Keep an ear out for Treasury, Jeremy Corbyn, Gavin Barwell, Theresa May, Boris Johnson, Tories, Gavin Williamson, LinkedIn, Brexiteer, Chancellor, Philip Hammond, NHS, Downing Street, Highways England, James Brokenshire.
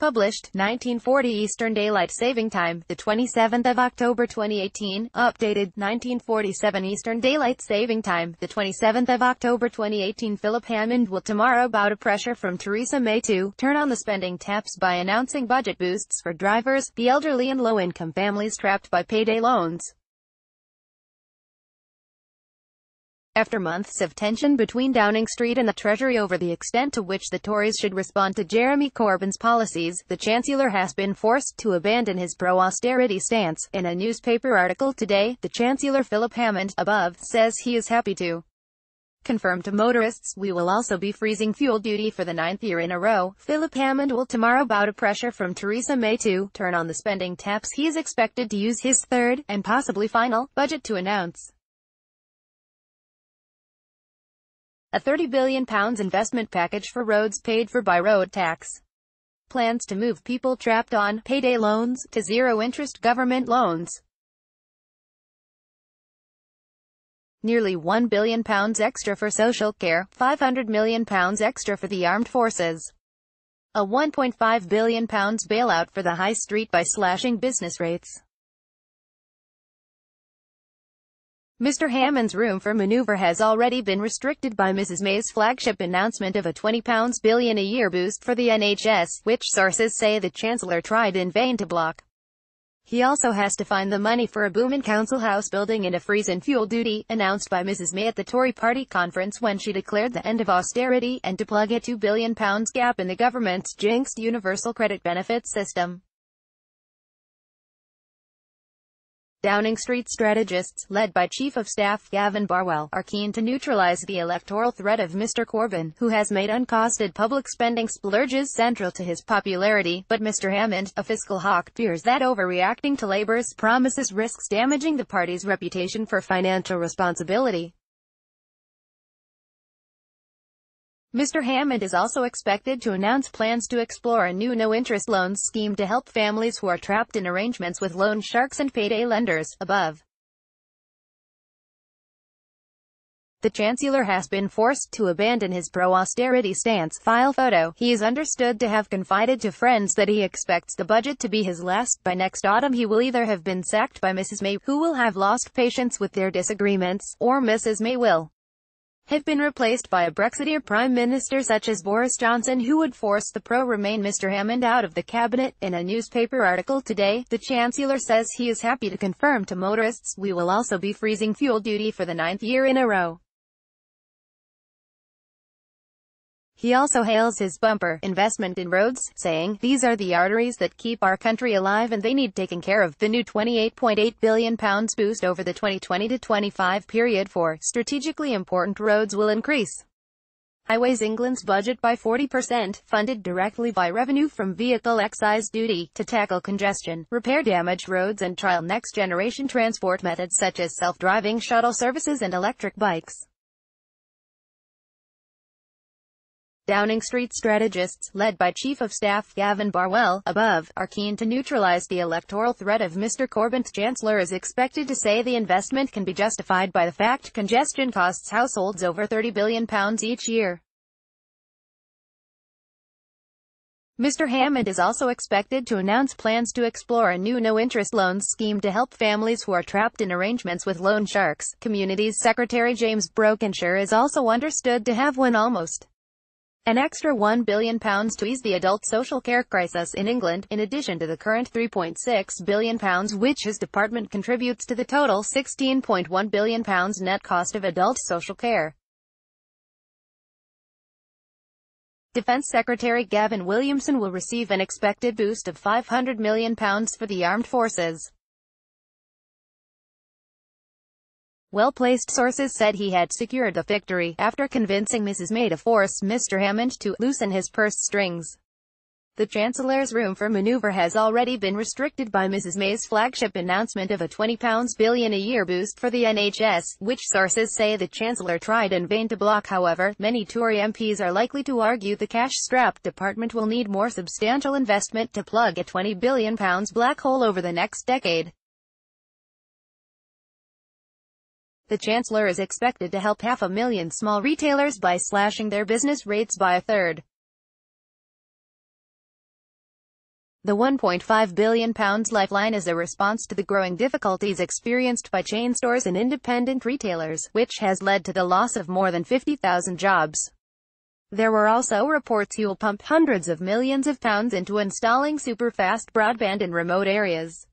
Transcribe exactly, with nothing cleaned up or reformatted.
Published nineteen forty Eastern Daylight Saving Time, the twenty-seventh of October twenty eighteen. Updated nineteen forty-seven Eastern Daylight Saving Time, the twenty-seventh of October twenty eighteen. Philip Hammond will tomorrow bow to pressure from Theresa May to turn on the spending taps by announcing budget boosts for drivers, the elderly, and low-income families trapped by payday loans. After months of tension between Downing Street and the Treasury over the extent to which the Tories should respond to Jeremy Corbyn's policies, the Chancellor has been forced to abandon his pro-austerity stance. In a newspaper article today, the Chancellor Philip Hammond, above, says he is happy to confirm to motorists, "We will also be freezing fuel duty for the ninth year in a row." Philip Hammond will tomorrow bow to pressure from Theresa May to turn on the spending taps. He is expected to use his third, and possibly final, budget to announce a thirty billion pounds investment package for roads paid for by road tax, plans to move people trapped on payday loans to zero-interest government loans, nearly one billion pounds extra for social care, five hundred million pounds extra for the armed forces, a one point five billion pound bailout for the high street by slashing business rates. Mister Hammond's room for manoeuvre has already been restricted by Missus May's flagship announcement of a twenty billion pound a year boost for the N H S, which sources say the Chancellor tried in vain to block. He also has to find the money for a boom in council house building and a freeze in fuel duty, announced by Missus May at the Tory party conference when she declared the end of austerity, and to plug a two billion pound gap in the government's jinxed universal credit benefits system. Downing Street strategists, led by Chief of Staff Gavin Barwell, are keen to neutralise the electoral threat of Mr Corbyn, who has made uncosted public spending splurges central to his popularity, but Mr Hammond, a fiscal hawk, fears that overreacting to Labour's promises risks damaging the party's reputation for financial responsibility. Mister Hammond is also expected to announce plans to explore a new no-interest loans scheme to help families who are trapped in arrangements with loan sharks and payday lenders, above. The Chancellor has been forced to abandon his pro-austerity stance. File photo. He is understood to have confided to friends that he expects the budget to be his last. By next autumn he will either have been sacked by Missus May, who will have lost patience with their disagreements, or Missus May will have been replaced by a Brexiteer Prime Minister such as Boris Johnson, who would force the pro-Remain Mister Hammond out of the cabinet. In a newspaper article today, the Chancellor says he is happy to confirm to motorists, "We will also be freezing fuel duty for the ninth year in a row." He also hails his bumper investment in roads, saying, "These are the arteries that keep our country alive and they need taking care of." The new twenty-eight point eight billion pound boost over the twenty twenty to twenty-five period for strategically important roads will increase Highways England's budget by forty percent, funded directly by revenue from vehicle excise duty, to tackle congestion, repair damaged roads and trial next-generation transport methods such as self-driving shuttle services and electric bikes. Downing Street strategists, led by Chief of Staff Gavin Barwell, above, are keen to neutralise the electoral threat of Mr Corbyn. Chancellor is expected to say the investment can be justified by the fact congestion costs households over thirty billion pounds each year. Mister Hammond is also expected to announce plans to explore a new no-interest loans scheme to help families who are trapped in arrangements with loan sharks. Communities Secretary James Brokenshire is also understood to have won almost an extra one billion pounds to ease the adult social care crisis in England, in addition to the current three point six billion pounds which his department contributes to the total sixteen point one billion pounds net cost of adult social care. Defence Secretary Gavin Williamson will receive an expected boost of five hundred million pounds for the armed forces. Well-placed sources said he had secured the victory, after convincing Missus May to force Mister Hammond to loosen his purse strings. The Chancellor's room for manoeuvre has already been restricted by Missus May's flagship announcement of a twenty billion pound a year boost for the N H S, which sources say the Chancellor tried in vain to block. However, many Tory M Ps are likely to argue the cash-strapped department will need more substantial investment to plug a twenty billion pound black hole over the next decade. The Chancellor is expected to help half a million small retailers by slashing their business rates by a third. The one point five billion pounds lifeline is a response to the growing difficulties experienced by chain stores and independent retailers, which has led to the loss of more than fifty thousand jobs. There were also reports he will pump hundreds of millions of pounds into installing super-fast broadband in remote areas.